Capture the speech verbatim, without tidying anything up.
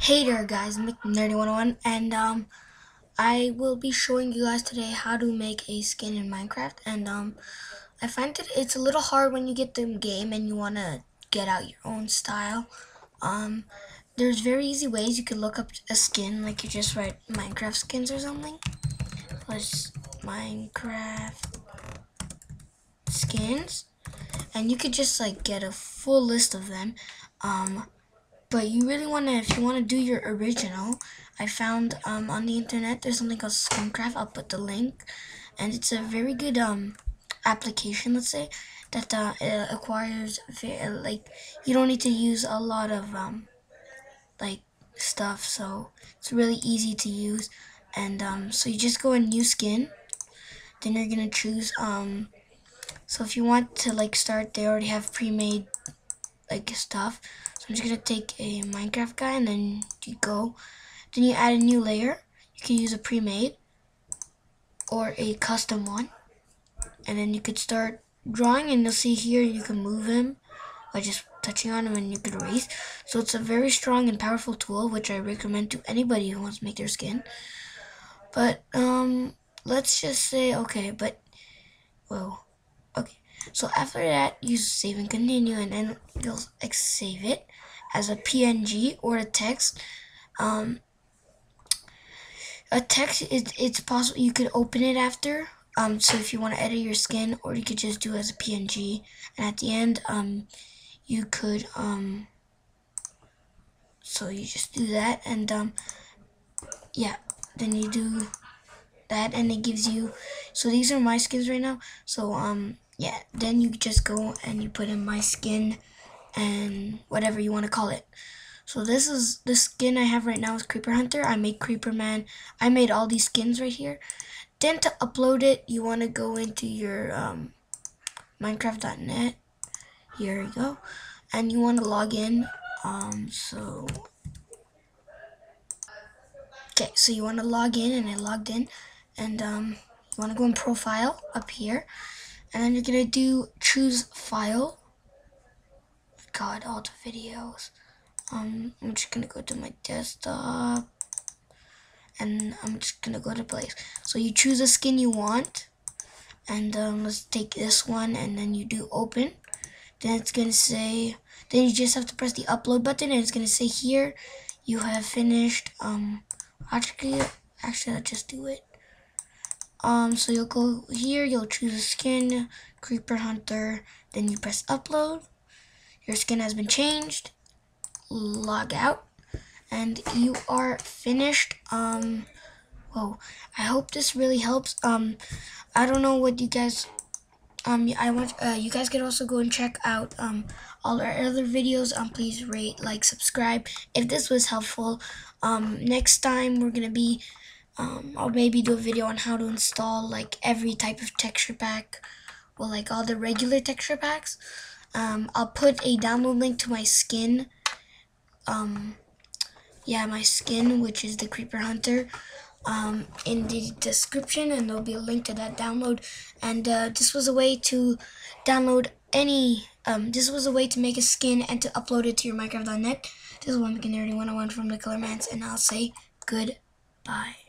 Hey there guys, McNerdy one oh one, and um, I will be showing you guys today how to make a skin in Minecraft. And um, I find that it's a little hard when you get the game and you want to get out your own style. Um, there's very easy ways you can look up a skin, like you just write Minecraft skins or something. Plus Minecraft skins, and you could just like get a full list of them. Um, But you really want to, if you want to do your original, I found um, on the internet there's something called SkinCraft. I'll put the link, and it's a very good um application. Let's say that uh, it acquires very, like you don't need to use a lot of um like stuff, so it's really easy to use. And um, so you just go in new skin, then you're gonna choose um. So if you want to like start, they already have pre-made like stuff. I'm just gonna take a Minecraft guy, and then you go, then you add a new layer. You can use a pre-made or a custom one, and then you could start drawing, and you'll see here you can move him by just touching on him, and you could erase. So it's a very strong and powerful tool, which I recommend to anybody who wants to make their skin. But um let's just say okay, but whoa, okay. So after that, you save and continue, and then you'll save it as a P N G or a text. Um, a text, it, it's possible you could open it after. Um, so if you want to edit your skin, or you could just do it as a P N G. And at the end, um, you could. Um, so you just do that, and um, yeah, then you do that, and it gives you. So these are my skins right now. So um. Yeah, then you just go and you put in my skin and whatever you want to call it. So this is the skin I have right now is Creeper Hunter. I made Creeper Man. I made all these skins right here. Then to upload it, you want to go into your um, Minecraft dot net. Here we go. And you want to log in. Um, so okay, so you want to log in, and I logged in. And um, you want to go in profile up here. And then you're gonna do choose file. God, all the videos. Um, I'm just gonna go to my desktop, and I'm just gonna go to place. So you choose a skin you want, and um, let's take this one, and then you do open. Then it's gonna say. Then you just have to press the upload button, and it's gonna say here, you have finished. Um, actually, actually, I'll just do it. Um, so you'll go here, you'll choose a skin, Creeper Hunter, then you press upload. Your skin has been changed. Log out, and you are finished. Um, whoa, I hope this really helps. Um, I don't know what you guys, um, I want, uh, you guys can also go and check out, um, all our other videos. Um, please rate, like, subscribe if this was helpful. Um, next time we're gonna be, Um, I'll maybe do a video on how to install like every type of texture pack, well, like all the regular texture packs. Um, I'll put a download link to my skin. Um, yeah, my skin, which is the Creeper Hunter, um, in the description, and there'll be a link to that download. And uh, this was a way to download any. Um, this was a way to make a skin and to upload it to your Minecraft dot net. This is McNerdy one oh one from the Color Manz, and I'll say goodbye.